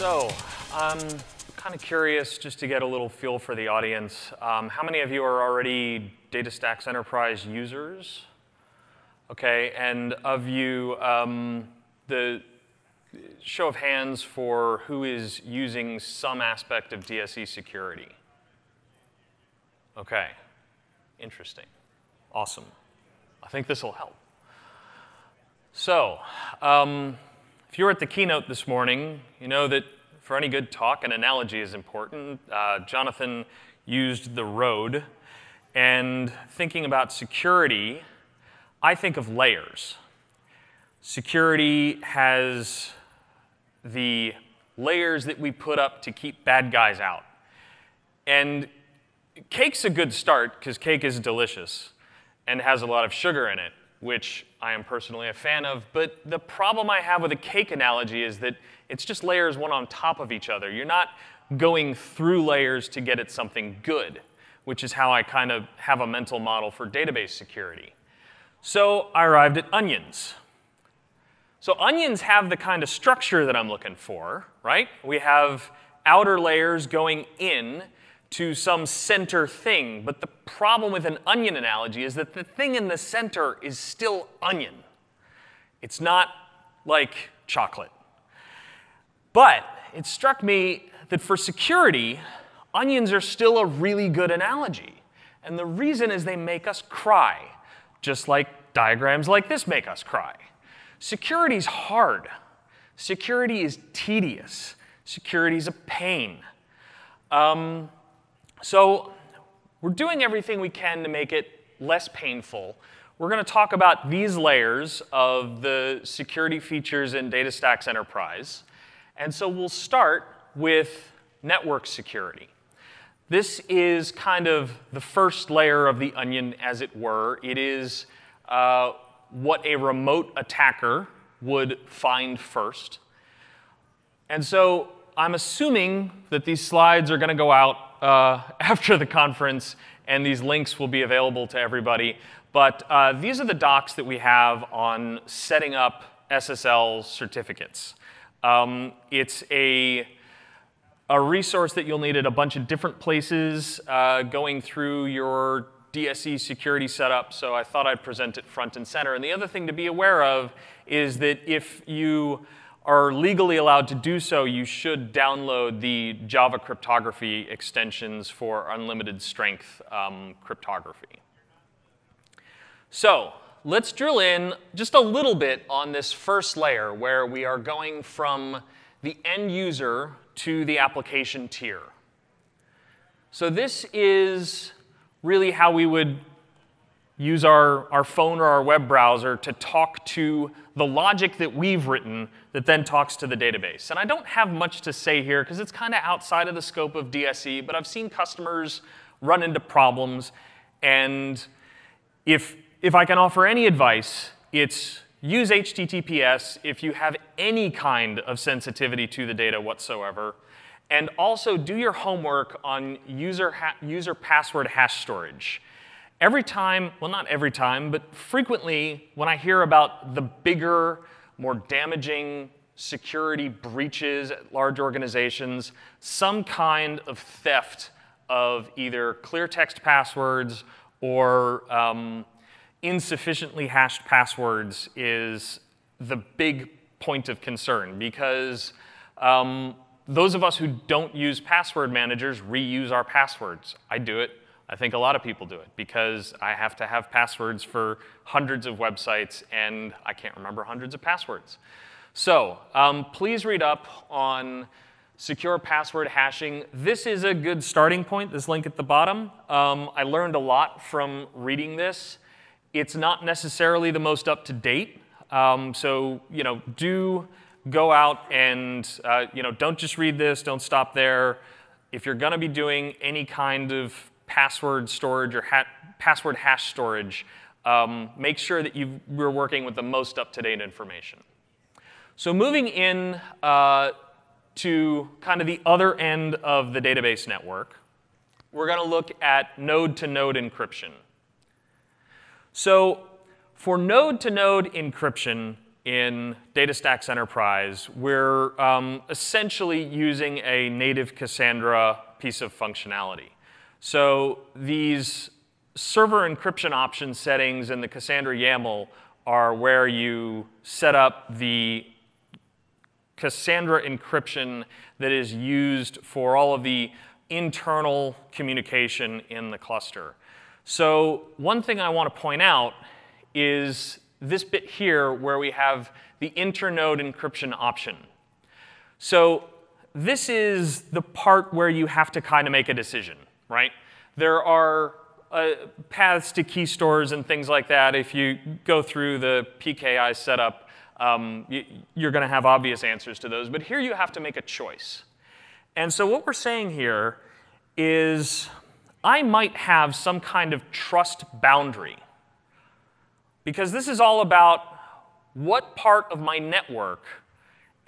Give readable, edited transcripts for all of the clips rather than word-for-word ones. So I'm kind of curious just to get a little feel for the audience. How many of you are already DataStax Enterprise users? Okay, and of you, the show of hands for who is using some aspect of DSE security. Okay, interesting, awesome. I think this will help. So, if you were at the keynote this morning, you know that for any good talk, an analogy is important. Jonathan used the road. And thinking about security, I think of layers. Security has the layers that we put up to keep bad guys out. And cake's a good start, because cake is delicious and has a lot of sugar in it, which I am personally a fan of. But the problem I have with a cake analogy is that it's just layers one on top of each other. You're not going through layers to get at something good, which is how I kind of have a mental model for database security. So I arrived at onions. So onions have the kind of structure that I'm looking for, right? We have outer layers going in to some center thing. But the problem with an onion analogy is that the thing in the center is still onion. It's not like chocolate. But it struck me that for security, onions are still a really good analogy. And the reason is they make us cry, just like diagrams like this make us cry. Security's hard. Security is tedious. Security's a pain. So we're doing everything we can to make it less painful. We're going to talk about these layers of the security features in DataStax Enterprise. And so we'll start with network security. This is kind of the first layer of the onion, as it were. It is what a remote attacker would find first. And so I'm assuming that these slides are going to go out after the conference, and these links will be available to everybody. But these are the docs that we have on setting up SSL certificates. It's a resource that you'll need at a bunch of different places going through your DSE security setup, so I thought I'd present it front and center. And the other thing to be aware of is that if you are legally allowed to do so, you should download the Java cryptography extensions for unlimited strength cryptography. So let's drill in just a little bit on this first layer where we are going from the end user to the application tier. So this is really how we would use our phone or our web browser to talk to the logic that we've written that then talks to the database. And I don't have much to say here, because it's kind of outside of the scope of DSE. But I've seen customers run into problems. And if I can offer any advice, it's use HTTPS if you have any kind of sensitivity to the data whatsoever. And also do your homework on user password hash storage. Every time, well, not every time, but frequently when I hear about the bigger, more damaging security breaches at large organizations, some kind of theft of either clear text passwords or insufficiently hashed passwords is the big point of concern, because those of us who don't use password managers reuse our passwords. I do it. I think a lot of people do it, because I have to have passwords for hundreds of websites, and I can't remember hundreds of passwords. So please read up on secure password hashing. This is a good starting point, this link at the bottom. I learned a lot from reading this. It's not necessarily the most up-to-date, so do go out and don't just read this. Don't stop there. If you're going to be doing any kind of password storage or password hash storage, make sure that you're working with the most up-to-date information. So moving in to kind of the other end of the database network, we're going to look at node-to-node encryption. So for node-to-node encryption, in DataStax Enterprise, we're essentially using a native Cassandra piece of functionality. So these server encryption option settings in the Cassandra YAML are where you set up the Cassandra encryption that is used for all of the internal communication in the cluster. So one thing I want to point out is this bit here where we have the internode encryption option. So this is the part where you have to kind of make a decision, right? There are paths to key stores and things like that. If you go through the PKI setup, you're going to have obvious answers to those. But here you have to make a choice. And so what we're saying here is I might have some kind of trust boundary, because this is all about what part of my network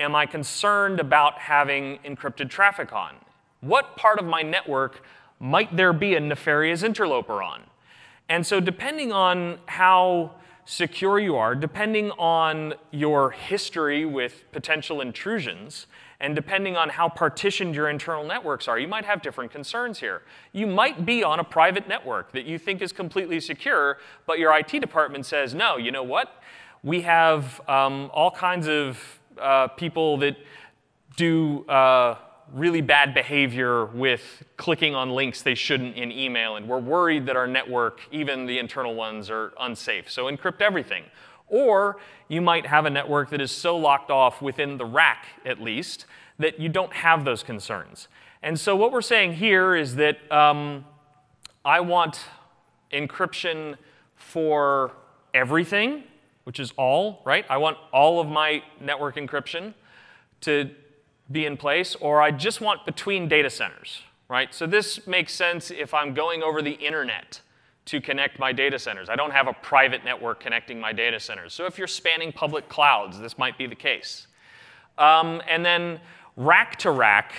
am I concerned about having encrypted traffic on? What part of my network might there be a nefarious interloper on? And so depending on how secure you are, depending on your history with potential intrusions, and depending on how partitioned your internal networks are, you might have different concerns here. You might be on a private network that you think is completely secure, but your IT department says, no, you know what? We have all kinds of people that do really bad behavior with clicking on links they shouldn't in email, and we're worried that our network, even the internal ones, are unsafe, so encrypt everything. Or you might have a network that is so locked off within the rack, at least, that you don't have those concerns. And so what we're saying here is that I want encryption for everything, which is all, right? I want all of my network encryption to be in place, or I just want between data centers, right? So this makes sense if I'm going over the internet to connect my data centers. I don't have a private network connecting my data centers. So if you're spanning public clouds, this might be the case. And then rack to rack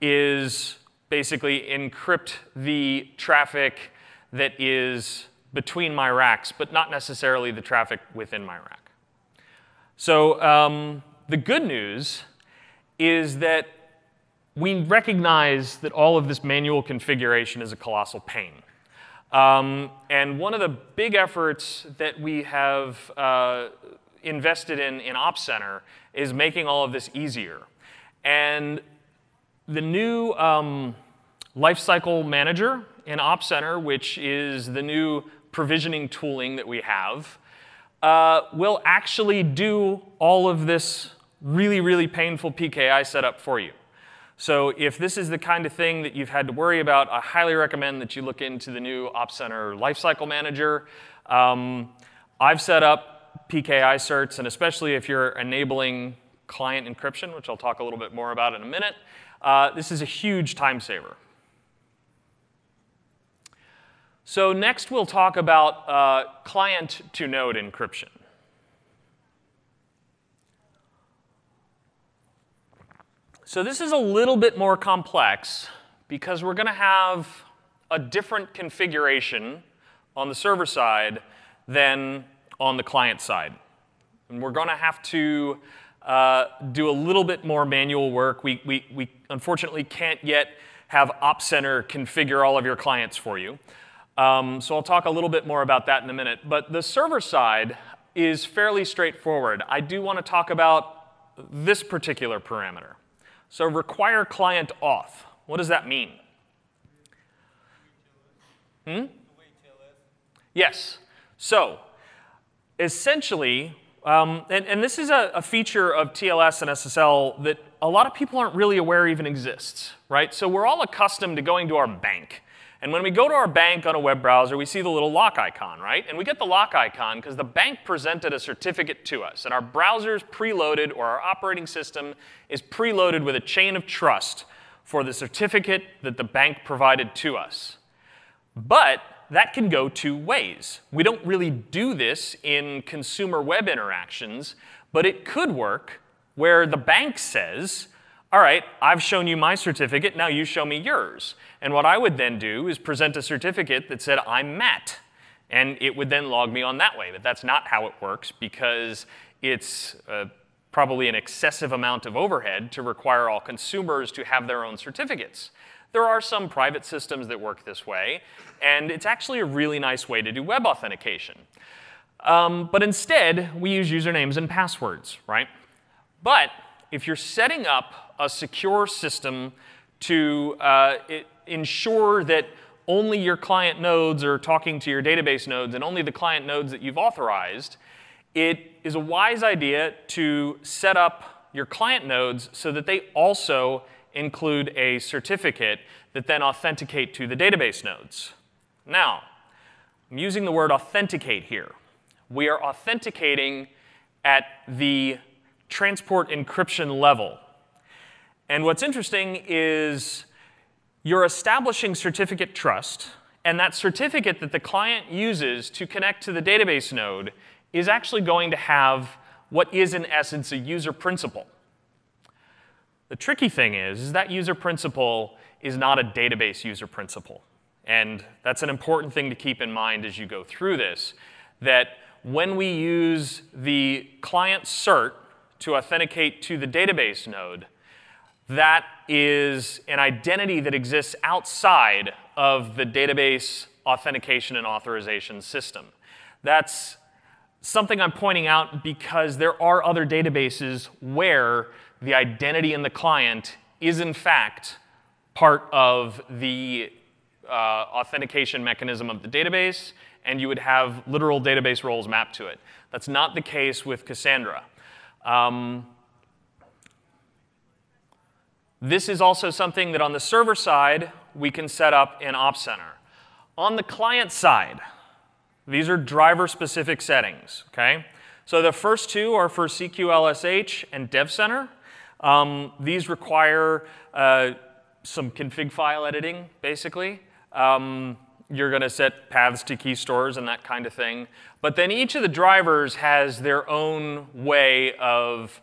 is basically encrypt the traffic that is between my racks, but not necessarily the traffic within my rack. So the good news is that we recognize that all of this manual configuration is a colossal pain. And one of the big efforts that we have invested in OpsCenter is making all of this easier. And the new lifecycle manager in OpsCenter, which is the new provisioning tooling that we have, will actually do all of this really, really painful PKI setup for you. So if this is the kind of thing that you've had to worry about, I highly recommend that you look into the new OpsCenter Lifecycle Manager. I've set up PKI certs, and especially if you're enabling client encryption, which I'll talk a little bit more about in a minute, this is a huge time saver. So next we'll talk about client to node encryption. So this is a little bit more complex because we're going to have a different configuration on the server side than on the client side. And we're going to have to do a little bit more manual work. We unfortunately can't yet have OpsCenter configure all of your clients for you. So I'll talk a little bit more about that in a minute. But the server side is fairly straightforward. I do want to talk about this particular parameter. So require client auth. What does that mean? Yes. So essentially, and this is a feature of TLS and SSL that a lot of people aren't really aware even exists, right? So we're all accustomed to going to our bank. And when we go to our bank on a web browser, we see the little lock icon, right? And we get the lock icon because the bank presented a certificate to us. And our browser's preloaded, or our operating system is preloaded with a chain of trust for the certificate that the bank provided to us. But that can go two ways. We don't really do this in consumer web interactions, but it could work where the bank says, all right, I've shown you my certificate, now you show me yours. And what I would then do is present a certificate that said, I'm Matt. And it would then log me on that way. But that's not how it works, because it's probably an excessive amount of overhead to require all consumers to have their own certificates. There are some private systems that work this way, and it's actually a really nice way to do web authentication. But instead, we use usernames and passwords, right? But if you're setting up a secure system to ensure that only your client nodes are talking to your database nodes and only the client nodes that you've authorized, it is a wise idea to set up your client nodes so that they also include a certificate that then authenticate to the database nodes. Now, I'm using the word authenticate here. We are authenticating at the transport encryption level. And what's interesting is you're establishing certificate trust, and that certificate that the client uses to connect to the database node is actually going to have what is, in essence, a user principal. The tricky thing is that user principal is not a database user principal. And that's an important thing to keep in mind as you go through this, that when we use the client cert to authenticate to the database node, that is an identity that exists outside of the database authentication and authorization system. That's something I'm pointing out because there are other databases where the identity in the client is, in fact, part of the authentication mechanism of the database, and you would have literal database roles mapped to it. That's not the case with Cassandra. This is also something that on the server side, we can set up in OpsCenter. On the client side, these are driver-specific settings, okay? So the first two are for CQLSH and DevCenter. These require some config file editing, basically. You're going to set paths to key stores and that kind of thing. But then each of the drivers has their own way of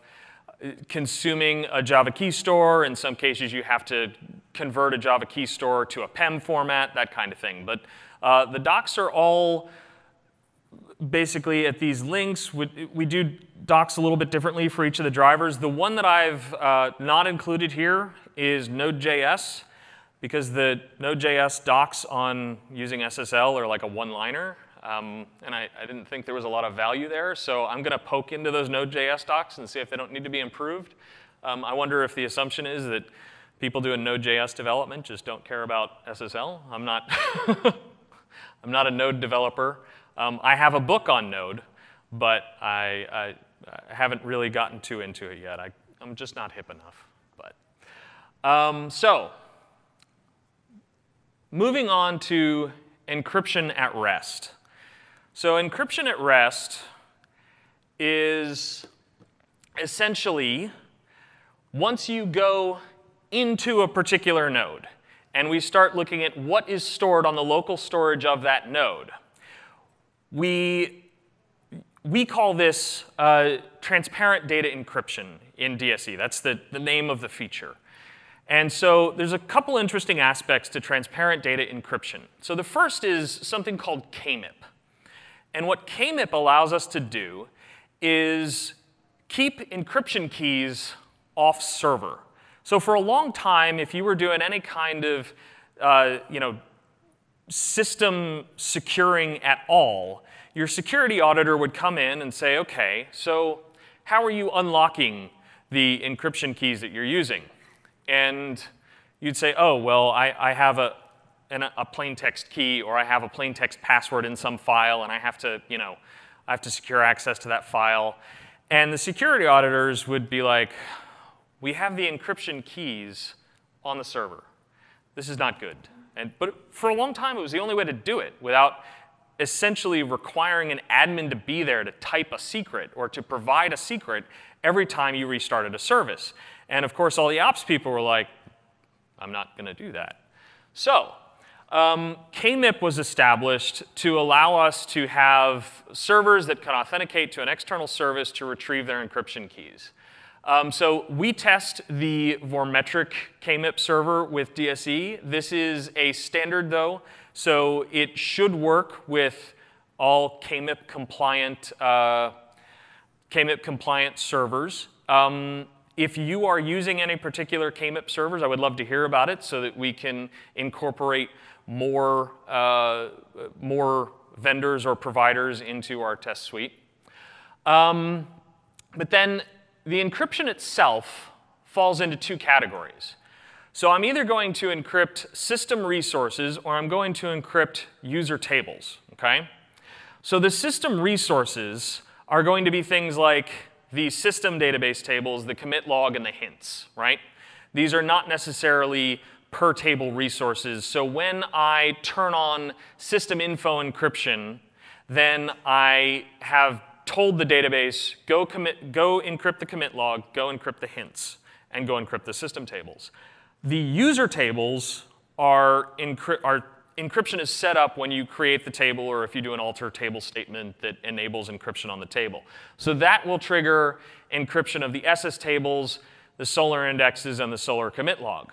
consuming a Java key store. In some cases, you have to convert a Java key store to a PEM format, that kind of thing. But the docs are all basically at these links. We do docs a little bit differently for each of the drivers. The one that I've not included here is Node.js, because the Node.js docs on using SSL are like a one-liner. And I didn't think there was a lot of value there. So I'm going to poke into those Node.js docs and see if they don't need to be improved. I wonder if the assumption is that people doing Node.js development just don't care about SSL. I'm not, I'm not a Node developer. I have a book on Node, but I haven't really gotten too into it yet. I'm just not hip enough. But so moving on to encryption at rest. So encryption at rest is essentially once you go into a particular node, and we start looking at what is stored on the local storage of that node. We call this transparent data encryption in DSE. That's the name of the feature. And so there's a couple interesting aspects to transparent data encryption. So the first is something called KMIP. And what KMIP allows us to do is keep encryption keys off server. So for a long time, if you were doing any kind of system securing at all, your security auditor would come in and say, OK, so how are you unlocking the encryption keys that you're using? And you'd say, oh, well, I have a plain text key, or I have a plain text password in some file, and I have to, I have to secure access to that file. And the security auditors would be like, we have the encryption keys on the server. This is not good. But for a long time, it was the only way to do it without essentially requiring an admin to be there to type a secret or to provide a secret every time you restarted a service. And of course, all the ops people were like, I'm not going to do that. So KMIP was established to allow us to have servers that can authenticate to an external service to retrieve their encryption keys. So we test the Vormetric KMIP server with DSE. This is a standard, though, so it should work with all KMIP-compliant KMIP compliant servers. If you are using any particular KMIP servers, I would love to hear about it so that we can incorporate more, more vendors or providers into our test suite. But then the encryption itself falls into two categories. So I'm either going to encrypt system resources or I'm going to encrypt user tables, okay? So the system resources are going to be things like the system database tables, the commit log, and the hints, right? These are not necessarily per table resources. So when I turn on system info encryption, then I have told the database, go encrypt the commit log, go encrypt the hints, and go encrypt the system tables. The user tables are encryption is set up when you create the table or if you do an alter table statement that enables encryption on the table. So that will trigger encryption of the SS tables, the Solr indexes, and the Solr commit log.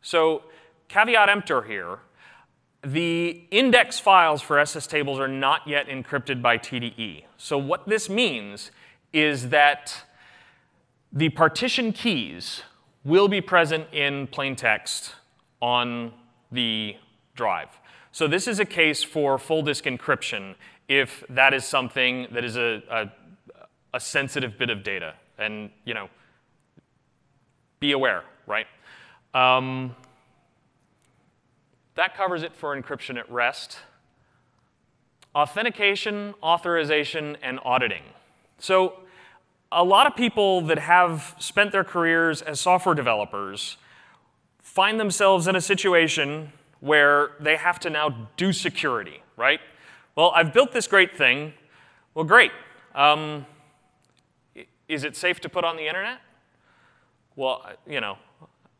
So caveat emptor here. The index files for SS tables are not yet encrypted by TDE. So what this means is that the partition keys will be present in plain text on the drive. So this is a case for full disk encryption if that is something that is a sensitive bit of data. And you know, be aware, right? That covers it for encryption at rest. Authentication, authorization, and auditing. So a lot of people that have spent their careers as software developers find themselves in a situation where they have to now do security, right? Well, I've built this great thing. Well, great. Is it safe to put on the internet? Well, you know,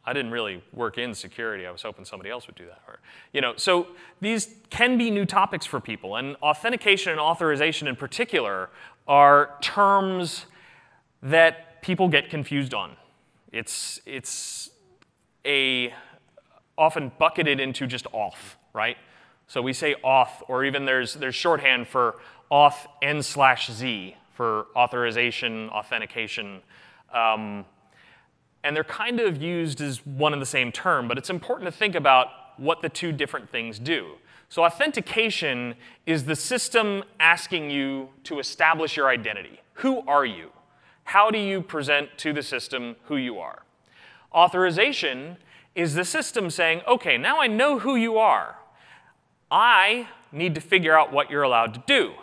I didn't really work in security. I was hoping somebody else would do that. Or, you know, so these can be new topics for people. And authentication and authorization in particular are terms that people get confused on. It's often bucketed into just auth, right? So we say auth, or even there's shorthand for auth n/z for authorization, authentication. And they're kind of used as one and the same term, but it's important to think about what the two different things do. So authentication is the system asking you to establish your identity. Who are you? How do you present to the system who you are? Authorization is the system saying, OK, now I know who you are. I need to figure out what you're allowed to do.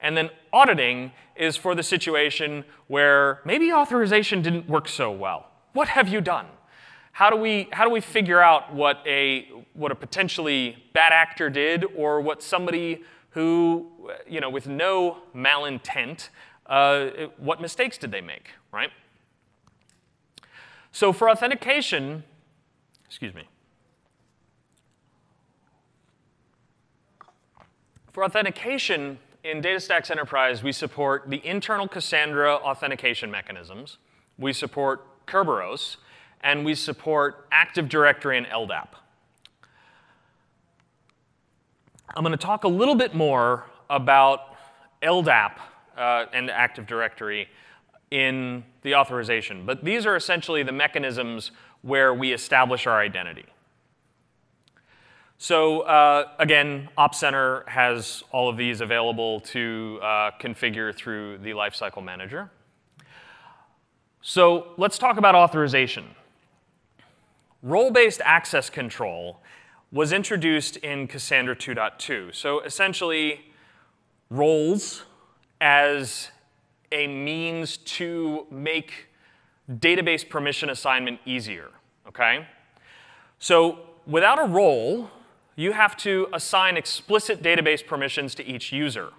And then auditing is for the situation where maybe authorization didn't work so well. What have you done? How do we figure out what a potentially bad actor did or what somebody who, you know, with no malintent, what mistakes did they make, right? So for authentication, For authentication in DataStax Enterprise, we support the internal Cassandra authentication mechanisms. We support Kerberos, and we support Active Directory and LDAP. I'm going to talk a little bit more about LDAP and Active Directory in the authorization, but these are essentially the mechanisms where we establish our identity. So again, OpsCenter has all of these available to configure through the Lifecycle Manager. So let's talk about authorization. Role-based access control was introduced in Cassandra 2.2. So essentially, roles as a means to make database permission assignment easier, okay? So without a role, you have to assign explicit database permissions to each user.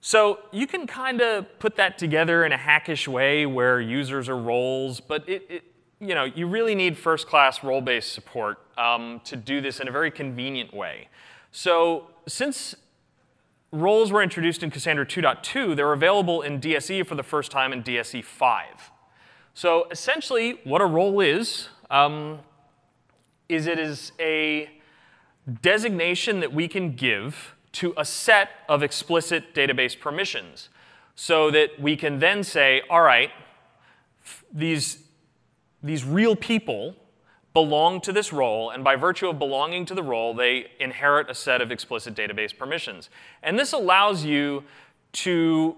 So you can kind of put that together in a hackish way where users are roles, but you know, you really need first-class role-based support to do this in a very convenient way. So since roles were introduced in Cassandra 2.2, they're available in DSE for the first time in DSE 5. So essentially, what a role is it is a designation that we can give to a set of explicit database permissions. so that we can then say, all right, these real people belong to this role, and by virtue of belonging to the role, they inherit a set of explicit database permissions. And this allows you to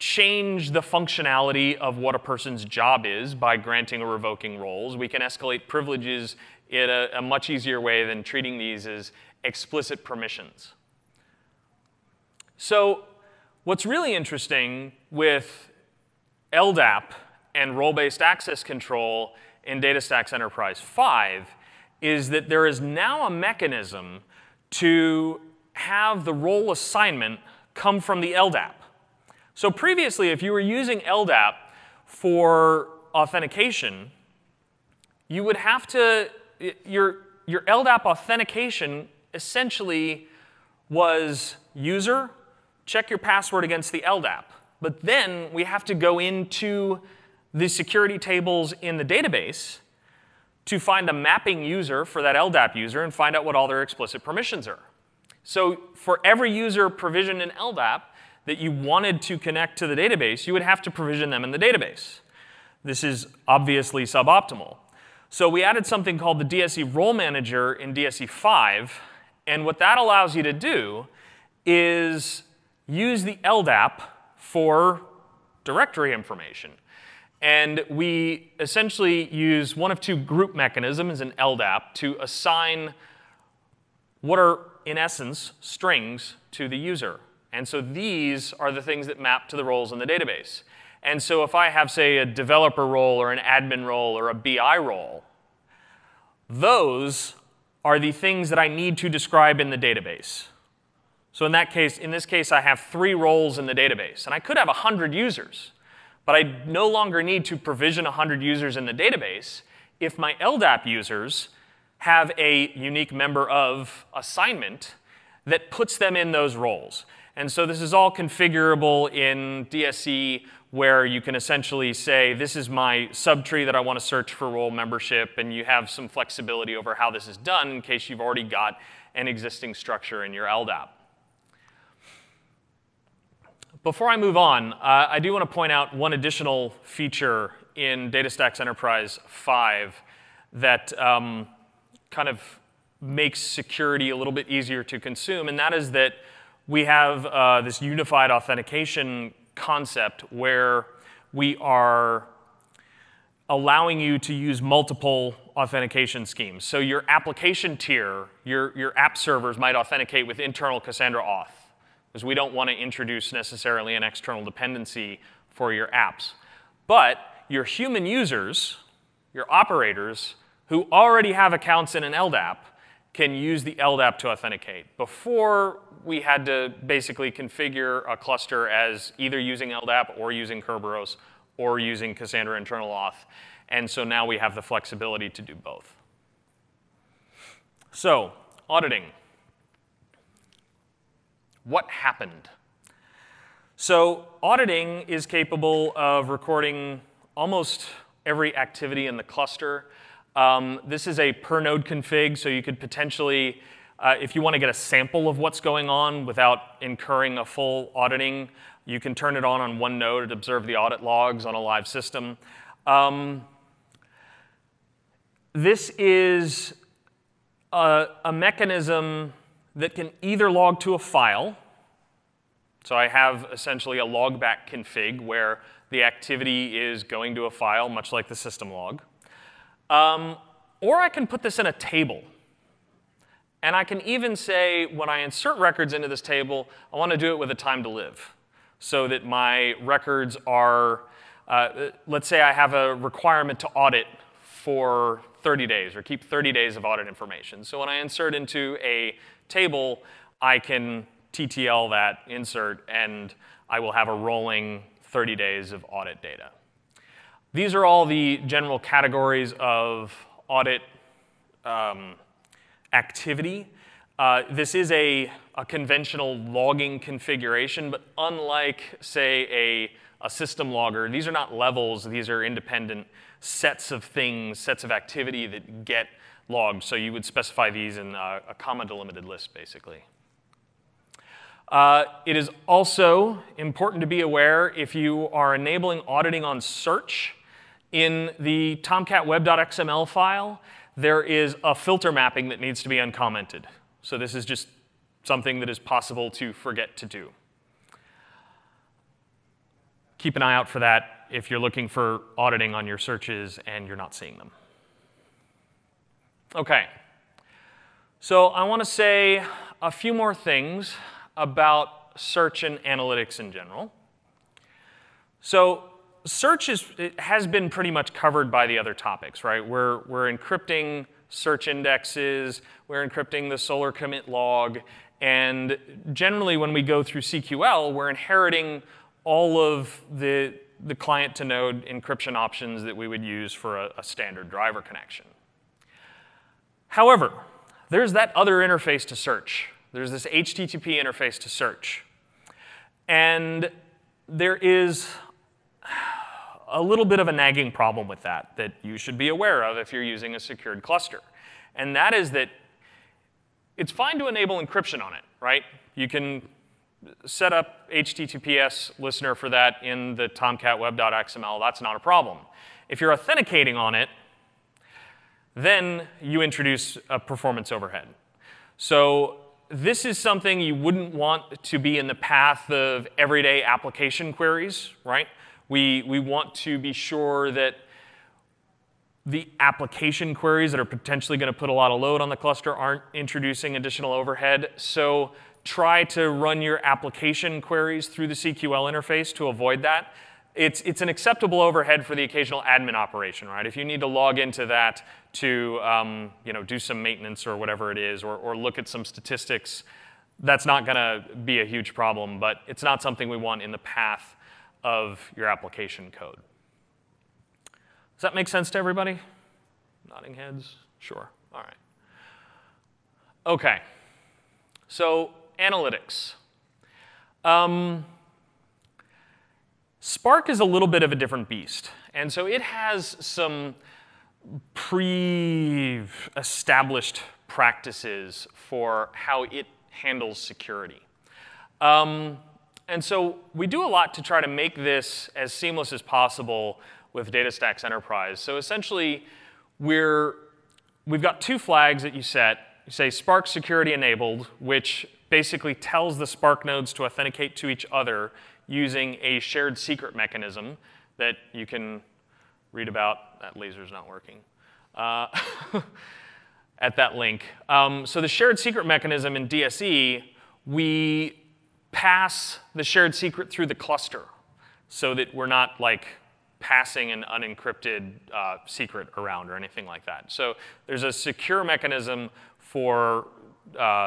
change the functionality of what a person's job is by granting or revoking roles. We can escalate privileges in a much easier way than treating these as explicit permissions. So what's really interesting with LDAP and role-based access control in DataStax Enterprise 5 is that there is now a mechanism to have the role assignment come from the LDAP. So previously, if you were using LDAP for authentication, you would have to, your LDAP authentication essentially was user, check your password against the LDAP. But then we have to go into the security tables in the database to find a mapping user for that LDAP user and find out what all their explicit permissions are. So for every user provisioned in LDAP that you wanted to connect to the database, you would have to provision them in the database. This is obviously suboptimal. So we added something called the DSE Role Manager in DSE 5. And what that allows you to do is use the LDAP for directory information. And we essentially use one of two group mechanisms in LDAP to assign what are, in essence, strings to the user. And so these are the things that map to the roles in the database. And so if I have, say, a developer role or an admin role or a BI role, those are the things that I need to describe in the database. So in this case, I have 3 roles in the database. And I could have 100 users. But I no longer need to provision 100 users in the database if my LDAP users have a unique member of assignment that puts them in those roles. And so this is all configurable in DSE, where you can essentially say, this is my subtree that I want to search for role membership. And you have some flexibility over how this is done in case you've already got an existing structure in your LDAP. Before I move on, I do want to point out one additional feature in DataStax Enterprise 5 that kind of makes security a little bit easier to consume, and that is that we have this unified authentication concept where we are allowing you to use multiple authentication schemes. So your application tier, your app servers might authenticate with internal Cassandra auth, because we don't want to introduce necessarily an external dependency for your apps. But your human users, your operators, who already have accounts in an LDAP can use the LDAP to authenticate. Before, we had to basically configure a cluster as either using LDAP or using Kerberos or using Cassandra internal auth. And so now we have the flexibility to do both. So, auditing. What happened? So auditing is capable of recording almost every activity in the cluster. This is a per node config, so you could potentially, if you want to get a sample of what's going on without incurring a full auditing, you can turn it on one node and observe the audit logs on a live system. This is a mechanism that can either log to a file. So I have essentially a logback config where the activity is going to a file, much like the system log. Or I can put this in a table. And I can even say, when I insert records into this table, I want to do it with a time to live, so that my records are, let's say I have a requirement to audit for 30 days, or keep 30 days of audit information. So when I insert into a table, I can TTL that insert, and I will have a rolling 30 days of audit data. These are all the general categories of audit activity. This is a conventional logging configuration, but unlike, say, a system logger, these are not levels. These are independent sets of things, sets of activity that get logged. So you would specify these in a comma delimited list, basically. It is also important to be aware if you are enabling auditing on search. In the Tomcat web.xml file, there is a filter mapping that needs to be uncommented. So this is just something that is possible to forget to do. Keep an eye out for that if you're looking for auditing on your searches and you're not seeing them. OK. So I want to say a few more things about search and analytics in general. So search has been pretty much covered by the other topics, right? We're encrypting search indexes. We're encrypting the Solr commit log. And generally, when we go through CQL, we're inheriting all of the client-to-node encryption options that we would use for a standard driver connection. However, there's that other interface to search. There's this HTTP interface to search. And there is a little bit of a nagging problem with that that you should be aware of if you're using a secured cluster. And that is that it's fine to enable encryption on it, right? You can set up HTTPS listener for that in the Tomcat web.xml. That's not a problem. If you're authenticating on it, then you introduce a performance overhead. So this is something you wouldn't want to be in the path of everyday application queries, right? We want to be sure that the application queries that are potentially going to put a lot of load on the cluster aren't introducing additional overhead. So try to run your application queries through the CQL interface to avoid that. It's an acceptable overhead for the occasional admin operation, right? If you need to log into that to do some maintenance or whatever it is, or look at some statistics, that's not going to be a huge problem. But it's not something we want in the path of your application code. Does that make sense to everybody? Nodding heads? Sure. All right. OK. So analytics. Spark is a little bit of a different beast. And so it has some pre-established practices for how it handles security. And so we do a lot to try to make this as seamless as possible with DataStax Enterprise. So essentially, we've got two flags that you set. You say Spark security enabled, which basically tells the Spark nodes to authenticate to each other using a shared secret mechanism that you can read about. That laser's not working. At that link. So the shared secret mechanism in DSE, we pass the shared secret through the cluster so that we're not like passing an unencrypted secret around or anything like that. So there's a secure mechanism for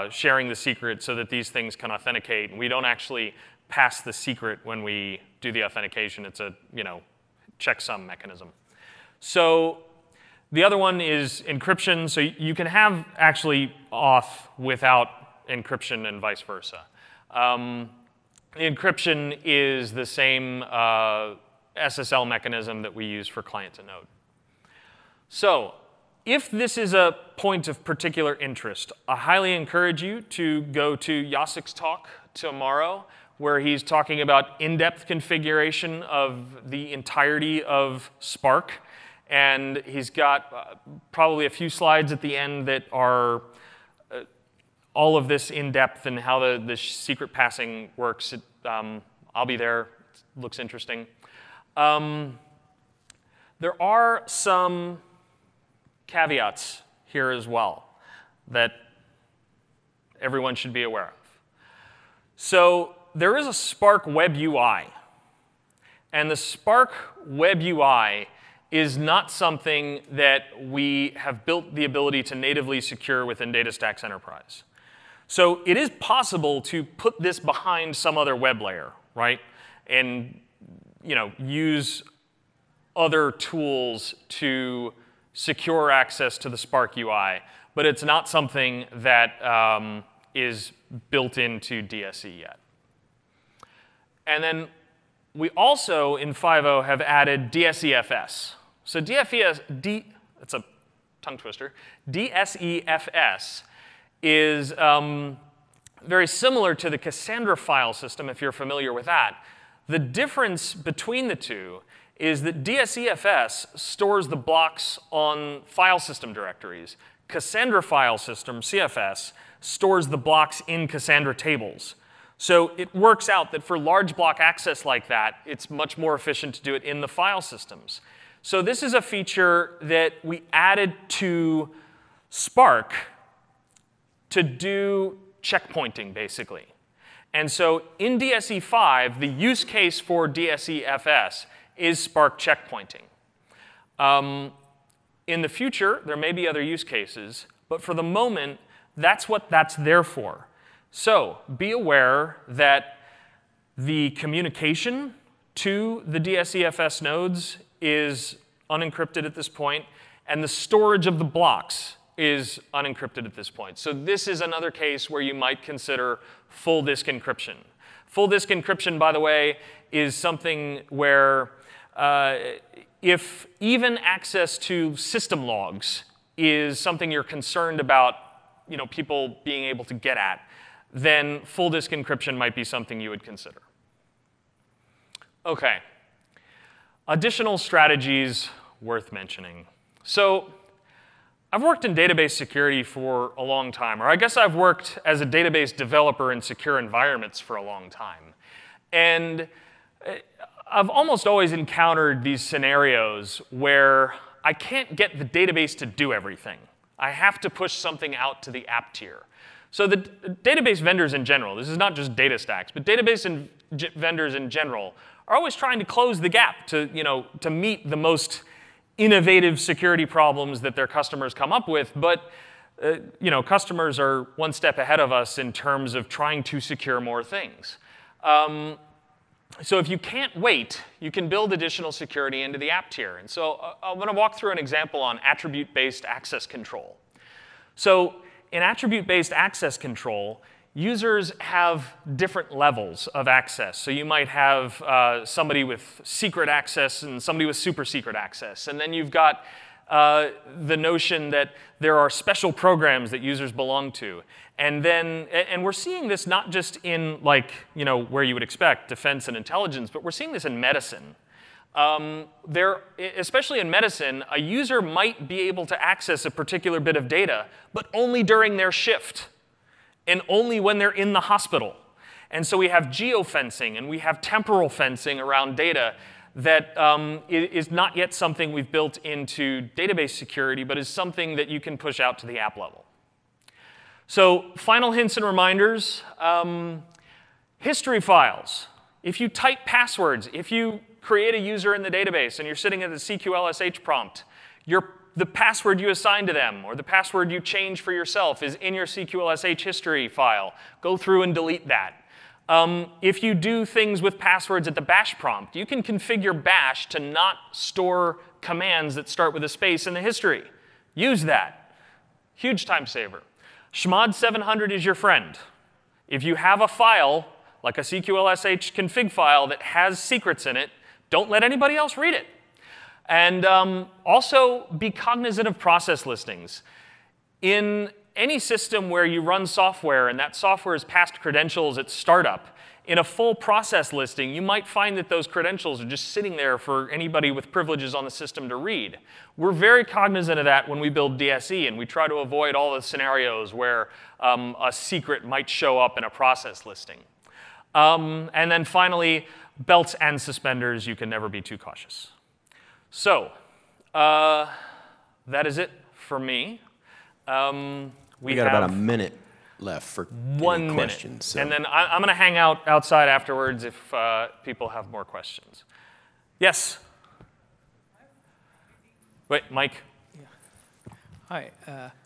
sharing the secret so that these things can authenticate. And we don't actually pass the secret when we do the authentication. It's a checksum mechanism. So the other one is encryption. So you can have actually auth without encryption and vice versa. The encryption is the same SSL mechanism that we use for client to node. So if this is a point of particular interest, I highly encourage you to go to Yasik's talk tomorrow, where he's talking about in-depth configuration of the entirety of Spark. And he's got probably a few slides at the end that are all of this in depth and how the secret passing works. I'll be there. It looks interesting. There are some caveats here as well that everyone should be aware of. So there is a Spark web UI. And the Spark web UI is not something that we have built the ability to natively secure within DataStax Enterprise. So it is possible to put this behind some other web layer, right? And use other tools to secure access to the Spark UI. But it's not something that is built into DSE yet. And then we also, in 5.0, have added DSEFS. So that's a tongue twister. DSEFS is very similar to the Cassandra file system, if you're familiar with that. The difference between the two is that DSEFS stores the blocks on file system directories. Cassandra file system, CFS, stores the blocks in Cassandra tables. So it works out that for large block access like that, it's much more efficient to do it in the file systems. So this is a feature that we added to Spark to do checkpointing, basically. And so in DSE5, the use case for DSEFS is Spark checkpointing. In the future, there may be other use cases, but for the moment, that's what that's there for. So be aware that the communication to the DSEFS nodes is unencrypted at this point, and the storage of the blocks is unencrypted at this point. So this is another case where you might consider full disk encryption. Full disk encryption, by the way, is something where if even access to system logs is something you're concerned about, you know, people being able to get at, then full disk encryption might be something you would consider. OK. Additional strategies worth mentioning. So I've worked in database security for a long time, or I guess I've worked as a database developer in secure environments for a long time. And I've almost always encountered these scenarios where I can't get the database to do everything. I have to push something out to the app tier. So the database vendors in general, this is not just DataStax, but database vendors in general are always trying to close the gap to, you know, to meet the most innovative security problems that their customers come up with. But you know, customers are one step ahead of us in terms of trying to secure more things. So if you can't wait, you can build additional security into the app tier. And so I'm going to walk through an example on attribute-based access control. So in attribute-based access control, users have different levels of access. So you might have somebody with secret access and somebody with super secret access. And then you've got the notion that there are special programs that users belong to. And then, and we're seeing this not just in, like, you know, where you would expect, defense and intelligence, but we're seeing this in medicine. Especially in medicine, a user might be able to access a particular bit of data, but only during their shift and only when they're in the hospital. And so we have geofencing and we have temporal fencing around data that is not yet something we've built into database security, but is something that you can push out to the app level. So final hints and reminders. History files. If you type passwords, if you create a user in the database and you're sitting at the CQLSH prompt, the password you assign to them or the password you change for yourself is in your CQLSH history file. Go through and delete that. If you do things with passwords at the bash prompt, you can configure bash to not store commands that start with a space in the history. Use that. Huge time saver. Schmod 700 is your friend. If you have a file, like a CQLSH config file that has secrets in it, don't let anybody else read it. And also be cognizant of process listings. In any system where you run software and that software is passed credentials at startup, in a full process listing, you might find that those credentials are just sitting there for anybody with privileges on the system to read. We're very cognizant of that when we build DSE, and we try to avoid all the scenarios where a secret might show up in a process listing. And then finally, belts and suspenders. You can never be too cautious. So that is it for me. We got about a minute left for one question. So. And then I'm going to hang out outside afterwards if people have more questions. Yes? Wait, Mike. Yeah. Hi.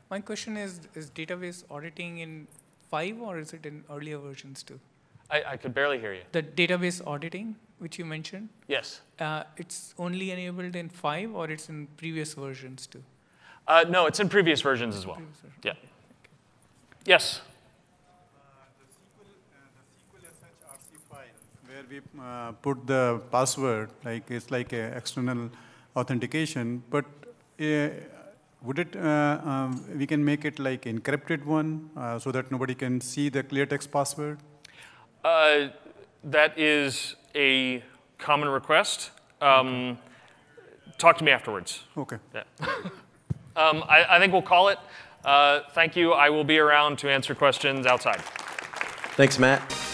My question is database auditing in 5 or is it in earlier versions too? I could barely hear you. The database auditing, which you mentioned? Yes. It's only enabled in 5 or it's in previous versions too? No, it's in previous versions as well. Yeah. Okay. Yes. The CQLSH RC file, where we put the password, like it's like an external authentication, but Would it, we can make it like encrypted one so that nobody can see the clear text password? That is a common request. Talk to me afterwards. OK. Yeah. I think we'll call it. Thank you. I will be around to answer questions outside. Thanks, Matt.